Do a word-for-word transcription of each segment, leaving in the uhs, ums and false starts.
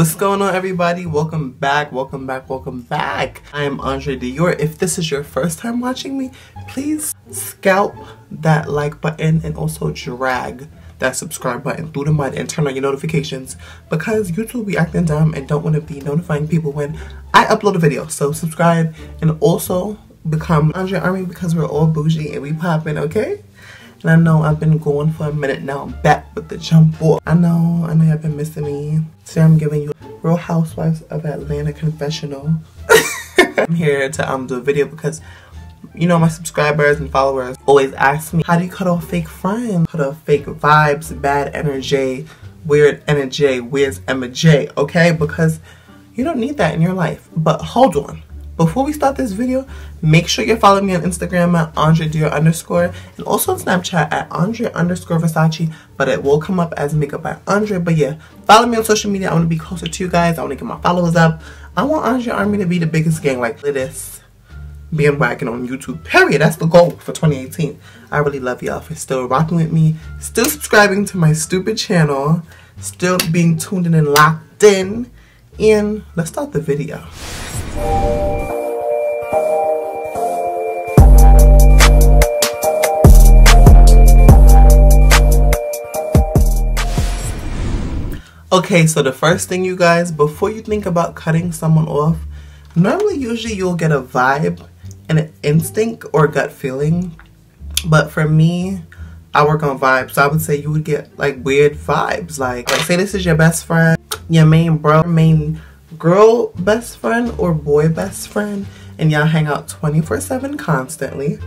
What's going on, everybody? Welcome back, welcome back, welcome back. I am Andre Dior. If this is your first time watching me, please scalp that like button and also drag that subscribe button through the mud and turn on your notifications, because YouTube be acting dumb and don't want to be notifying people when I upload a video. So subscribe and also become Andre Army, because we're all bougie and we popping, okay? And I know I've been going for a minute now. I'm back with the jump ball. I know, I know y'all been missing me. Today I'm giving you Real Housewives of Atlanta confessional. I'm here to um do a video because, you know, my subscribers and followers always ask me, how do you cut off fake friends? Cut off fake vibes, bad energy, weird energy, where's Emma J, okay? Because you don't need that in your life. But hold on. Before we start this video, make sure you're following me on Instagram at Andre Dior underscore, and also on Snapchat at Andre underscore Versace, but it will come up as Makeup by Andre. But yeah, follow me on social media. I want to be closer to you guys. I want to get my followers up. I want Andre Army to be the biggest gang, like this bandwagon on YouTube, period. That's the goal for twenty eighteen. I really love y'all for still rocking with me, still subscribing to my stupid channel, still being tuned in and locked in. And let's start the video. Okay, so the first thing, you guys, before you think about cutting someone off, normally, usually you'll get a vibe and an instinct or gut feeling. But for me, I work on vibes, so I would say you would get like weird vibes. Like, like say this is your best friend, your main bro, main girl best friend or boy best friend, and y'all hang out twenty-four seven constantly.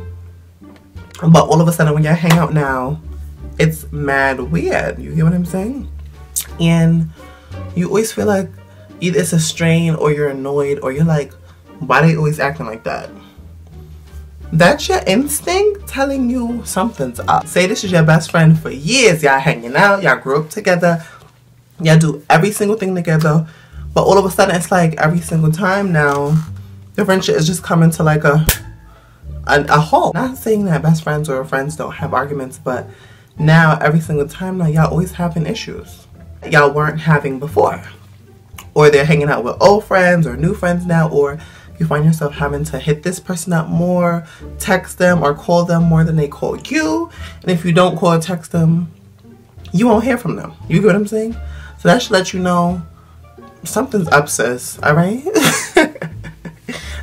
But all of a sudden when y'all hang out now, it's mad weird. You get what I'm saying? And you always feel like either it's a strain or you're annoyed or you're like, why are they always acting like that? That's your instinct telling you something's up. Say this is your best friend for years. Y'all hanging out. Y'all grew up together. Y'all do every single thing together. But all of a sudden, it's like every single time now, your friendship is just coming to like a, a, a halt. Not saying that best friends or friends don't have arguments, but now every single time now, y'all always having issues y'all weren't having before. Or they're hanging out with old friends or new friends now, or you find yourself having to hit this person up more, text them or call them more than they call you. And if you don't call or text them, you won't hear from them. You get what I'm saying? So that should let you know something's up, sis, all right?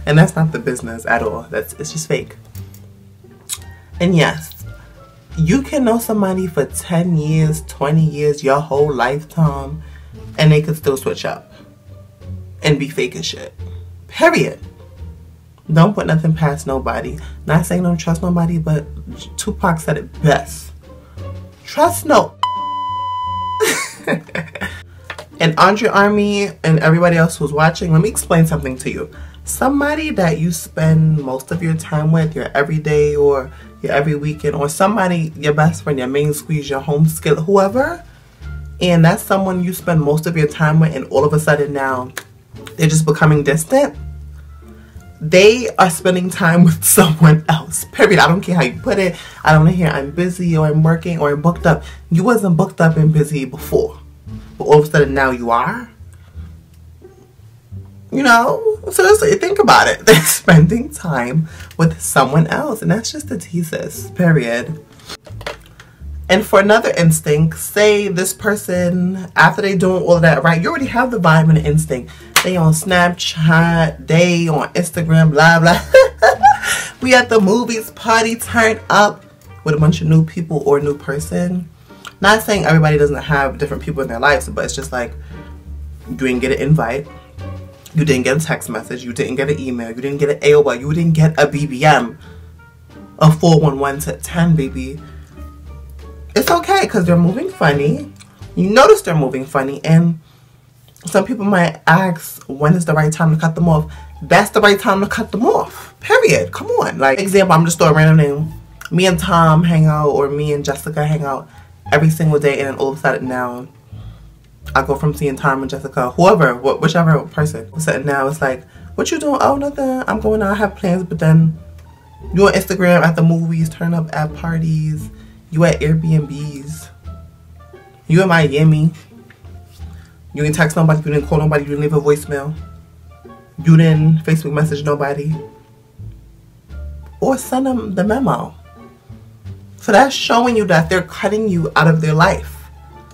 And that's not the business at all. That's, it's just fake. And yes, you can know somebody for ten years, twenty years, your whole lifetime, and they could still switch up and be fake as shit. Period. Don't put nothing past nobody. Not saying don't trust nobody, but Tupac said it best. Trust no. And Andre Army and everybody else who's watching, let me explain something to you. Somebody that you spend most of your time with, your everyday or your every weekend, or somebody, your best friend, your main squeeze, your home skillet, whoever, and that's someone you spend most of your time with, and all of a sudden now they're just becoming distant. They are spending time with someone else, period. I don't care how you put it. I don't want to hear I'm busy or I'm working or I'm booked up. You wasn't booked up and busy before, but all of a sudden now you are. You know, seriously, think about it. They're spending time with someone else, and that's just the thesis, period. And for another instinct, say this person, after they doing all of that, right, you already have the vibe and the instinct. They on Snapchat, they on Instagram, blah, blah. We at the movies, party, turn up with a bunch of new people or new person. Not saying everybody doesn't have different people in their lives, but it's just like, you didn't get an invite. You didn't get a text message, you didn't get an email, you didn't get an A O L, you didn't get a B B M, a four one one to ten, baby. It's okay, because they're moving funny. You notice they're moving funny, and some people might ask, when is the right time to cut them off? That's the right time to cut them off, period. Come on. Like, example, I'm just throwing a random name. Me and Tom hang out, or me and Jessica hang out every single day, and then all of a sudden now, I go from seeing Tom and Jessica, whoever, wh whichever person. So now it's like, what you doing? Oh, nothing. I'm going out. I have plans. But then you on Instagram at the movies, turn up at parties. You at Airbnbs. You in Miami. You didn't text nobody, you didn't call nobody, you didn't leave a voicemail. You didn't Facebook message nobody. Or send them the memo. So that's showing you that they're cutting you out of their life.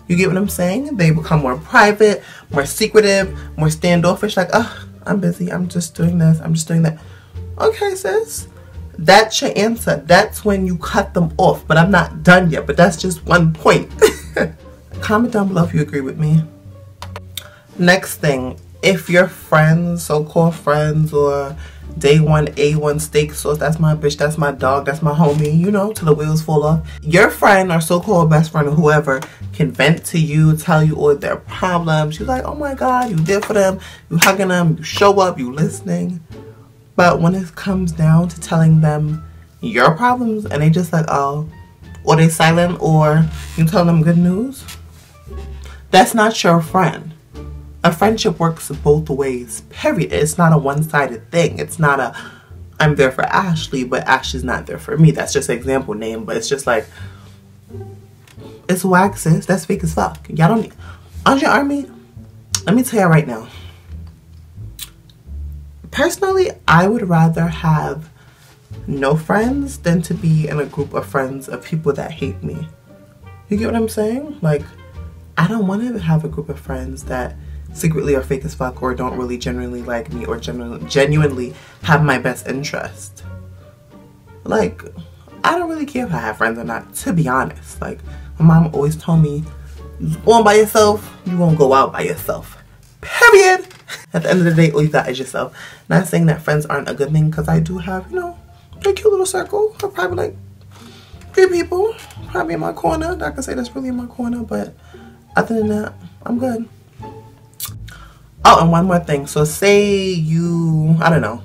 You get what I'm saying? They become more private, more secretive, more standoffish. Like, oh, I'm busy. I'm just doing this. I'm just doing that. Okay, sis. That's your answer. That's when you cut them off. But I'm not done yet. But that's just one point. Comment down below if you agree with me. Next thing. If your friends, so-called friends, or day one, A one steak sauce, that's my bitch, that's my dog, that's my homie, you know, till the wheels fall off. Your friend or so-called best friend or whoever can vent to you, tell you all their problems. You're like, oh my God, you did for them, you hugging them, you show up, you listening. But when it comes down to telling them your problems and they just like, oh, or they silent, or you tell them good news, that's not your friend. A friendship works both ways, period. It's not a one-sided thing. It's not a, I'm there for Ashley, but Ashley's not there for me. That's just an example name, but it's just like, it's whack, sis. That's fake as fuck. Y'all don't, Andre Army, let me tell you right now. Personally, I would rather have no friends than to be in a group of friends of people that hate me. You get what I'm saying? Like, I don't want to have a group of friends that secretly or fake as fuck, or don't really genuinely like me, or genu genuinely have my best interest. Like, I don't really care if I have friends or not, to be honest. Like, my mom always told me, you go on by yourself, you won't go out by yourself. Period! At the end of the day, all you got is yourself. Not saying that friends aren't a good thing, because I do have, you know, a cute little circle. I'm probably like three people, probably in my corner. I can say that's really in my corner, but other than that, I'm good. Oh, and one more thing. So say you, I don't know,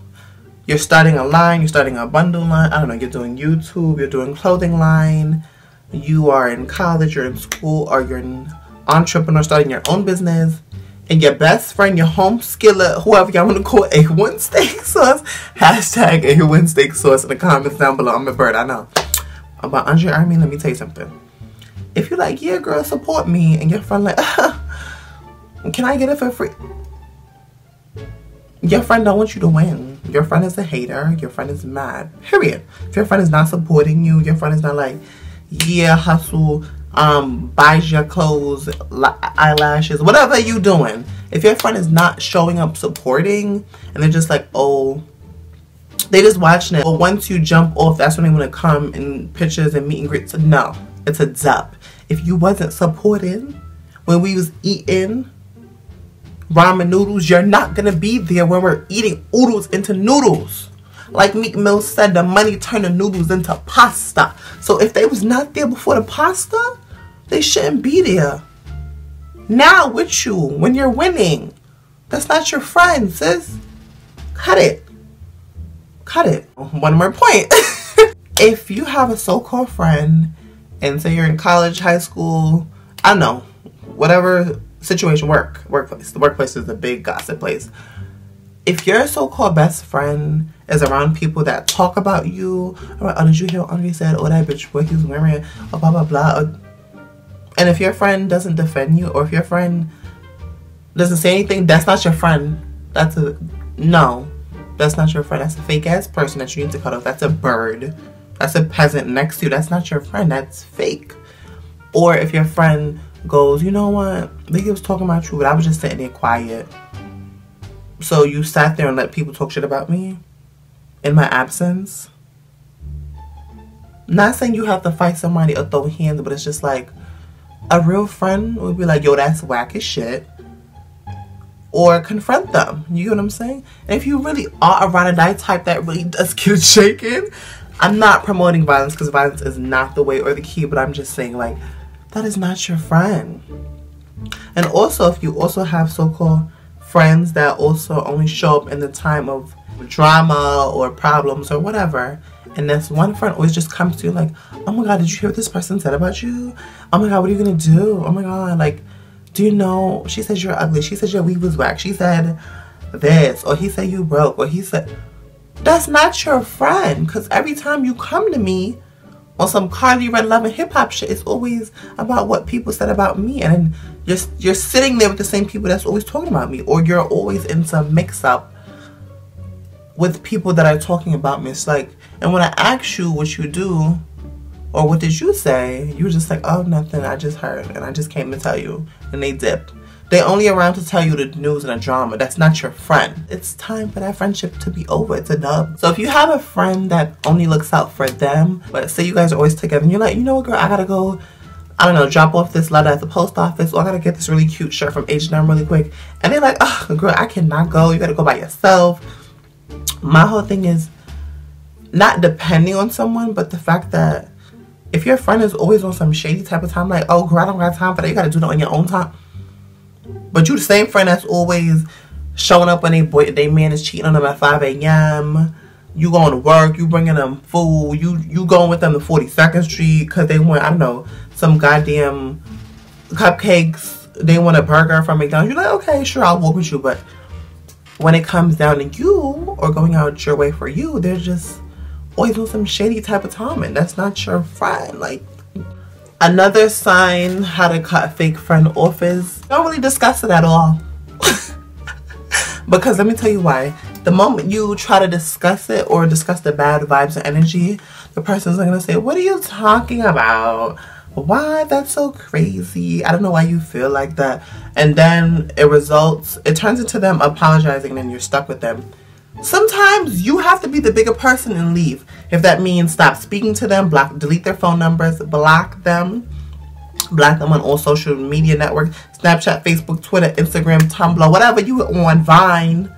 you're starting a line, you're starting a bundle line, I don't know, you're doing YouTube, you're doing clothing line, you are in college, you're in school, or you're an entrepreneur starting your own business, and your best friend, your home skillet, whoever y'all want to call A one steak sauce, hashtag A one steak sauce in the comments down below. I'm a bird, I know. About Andre Army, let me tell you something. If you're like, yeah, girl, support me, and your friend like, can I get it for free? Your friend don't want you to win. Your friend is a hater. Your friend is mad. Period. If your friend is not supporting you, your friend is not like, yeah, hustle, um, buys your clothes, eyelashes, whatever you doing. If your friend is not showing up supporting, and they're just like, oh, they just watching it. Or once you jump off, that's when they want to come in pictures and meet and greets. No, it's a dub. If you wasn't supporting when we was eating ramen noodles, you're not gonna be there when we're eating oodles into noodles. Like Meek Mill said, the money turned the noodles into pasta. So if they was not there before the pasta, they shouldn't be there now with you when you're winning. That's not your friend, sis. Cut it. Cut it. One more point. If you have a so-called friend and say you're in college, high school, I don't know, whatever situation, work, workplace. The workplace is the big gossip place. If your so-called best friend is around people that talk about you, or, oh, did you hear what Andre said? Oh, that bitch, what he's wearing, or blah, blah, blah. Or, and if your friend doesn't defend you, or if your friend doesn't say anything, that's not your friend. That's a, no, that's not your friend. That's a fake-ass person that you need to cut off. That's a bird. That's a peasant next to you. That's not your friend. That's fake. Or if your friend goes, you know what, they was talking about you, but I was just sitting there quiet. So you sat there and let people talk shit about me in my absence. Not saying you have to fight somebody or throw hands, but it's just like a real friend would be like, yo, that's whack as shit. Or confront them. You know what I'm saying? And if you really are a ride or die type that really does get shaken, I'm not promoting violence because violence is not the way or the key, but I'm just saying, like, that is not your friend. And also, if you also have so-called friends that also only show up in the time of drama or problems or whatever, and this one friend always just comes to you like, oh my God, did you hear what this person said about you? Oh my God, what are you gonna do? Oh my God, like, do you know, she says you're ugly, she says your weave was whack, she said this, or he said you broke, or he said, that's not your friend. Because every time you come to me on some Carly Rae Love and Hip Hop shit, it's always about what people said about me. And You're, you're sitting there with the same people that's always talking about me, or you're always in some mix-up with people that are talking about me. It's like, and when I ask you what you do or what did you say, you were just like, oh, nothing, I just heard and I just came to tell you, and they dipped. They're only around to tell you the news and the drama. That's not your friend. It's time for that friendship to be over. It's a dub. So if you have a friend that only looks out for them, but say you guys are always together and you're like, you know what, girl, I gotta go, I don't know, drop off this letter at the post office, or I gotta get this really cute shirt from H and M really quick. And they're like, oh, girl, I cannot go. You gotta go by yourself. My whole thing is not depending on someone, but the fact that if your friend is always on some shady type of time, like, oh, girl, I don't got time for that. You gotta do that on your own time. But you the same friend that's always showing up when they boy, they man is cheating on them at five A M You going to work, you bringing them food, you you going with them to forty-second Street because they want, I don't know, some goddamn cupcakes. They want a burger from McDonald's. You're like, okay, sure, I'll walk with you. But when it comes down to you or going out your way for you, they're just always on some shady type of time, and that's not your friend. Like, another sign how to cut a fake friend off is don't really discuss it at all. Because let me tell you why. The moment you try to discuss it or discuss the bad vibes and energy, the person's not gonna say, what are you talking about? Why? That's so crazy. I don't know why you feel like that. And then it results, it turns into them apologizing, and you're stuck with them. Sometimes you have to be the bigger person and leave. If that means stop speaking to them, block, delete their phone numbers, block them, block them on all social media networks, Snapchat, Facebook, Twitter, Instagram, Tumblr, whatever you were on, Vine,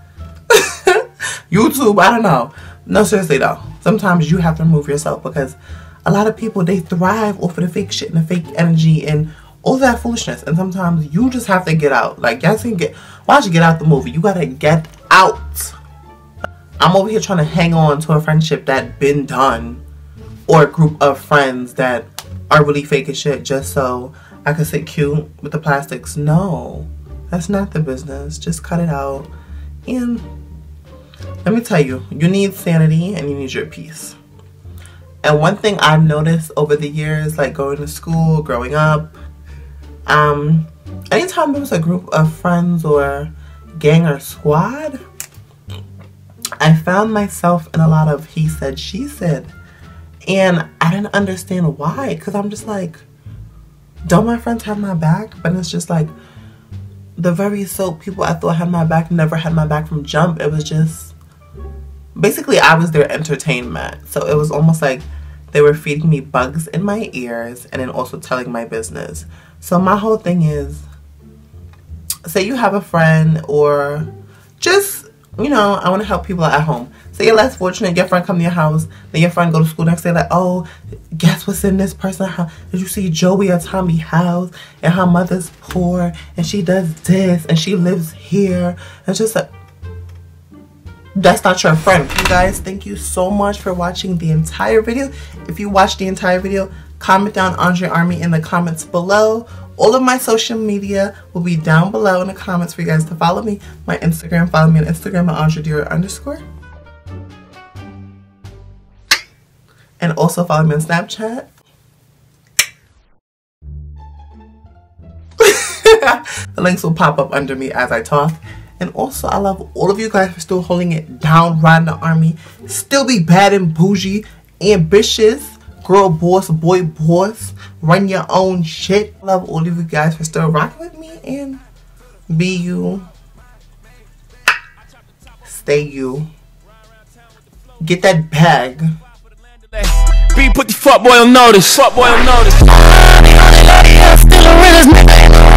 YouTube, I don't know. No, seriously though, sometimes you have to remove yourself, because a lot of people, they thrive off of the fake shit and the fake energy and all that foolishness. And sometimes you just have to get out. Like, y'all can get, why don't you get out the movie? You gotta get out. I'm over here trying to hang on to a friendship that been done, or a group of friends that are really fake as shit just so I could sit cute with the plastics. No, that's not the business. Just cut it out. And let me tell you, you need sanity and you need your peace. And one thing I've noticed over the years, like going to school, growing up, um, anytime there was a group of friends or gang or squad, I found myself in a lot of he said, she said, and I didn't understand why, because I'm just like, don't my friends have my back? But it's just like, the very soap people I thought had my back never had my back from jump. It was just, basically I was their entertainment. So it was almost like they were feeding me bugs in my ears and then also telling my business. So my whole thing is, say you have a friend, or just, you know, I want to help people at home. So you're less fortunate, your friend come to your house, then your friend go to school next day like, oh, guess what's in this person's house? Did you see Joey or Tommy's house? And her mother's poor, and she does this, and she lives here. It's just like, that's not your friend. You guys, thank you so much for watching the entire video. If you watched the entire video, comment down Andre Army in the comments below. All of my social media will be down below in the comments for you guys to follow me. My Instagram, follow me on Instagram at Andre Dior underscore. And also follow me on Snapchat. The links will pop up under me as I talk. And also, I love all of you guys for still holding it down, riding the army. Still be bad and bougie, ambitious. Girl boss, boy boss, run your own shit. Love all of you guys for still rocking with me, and be you, stay you, get that bag. B, put the fuck boy on notice. Fuck boy on notice.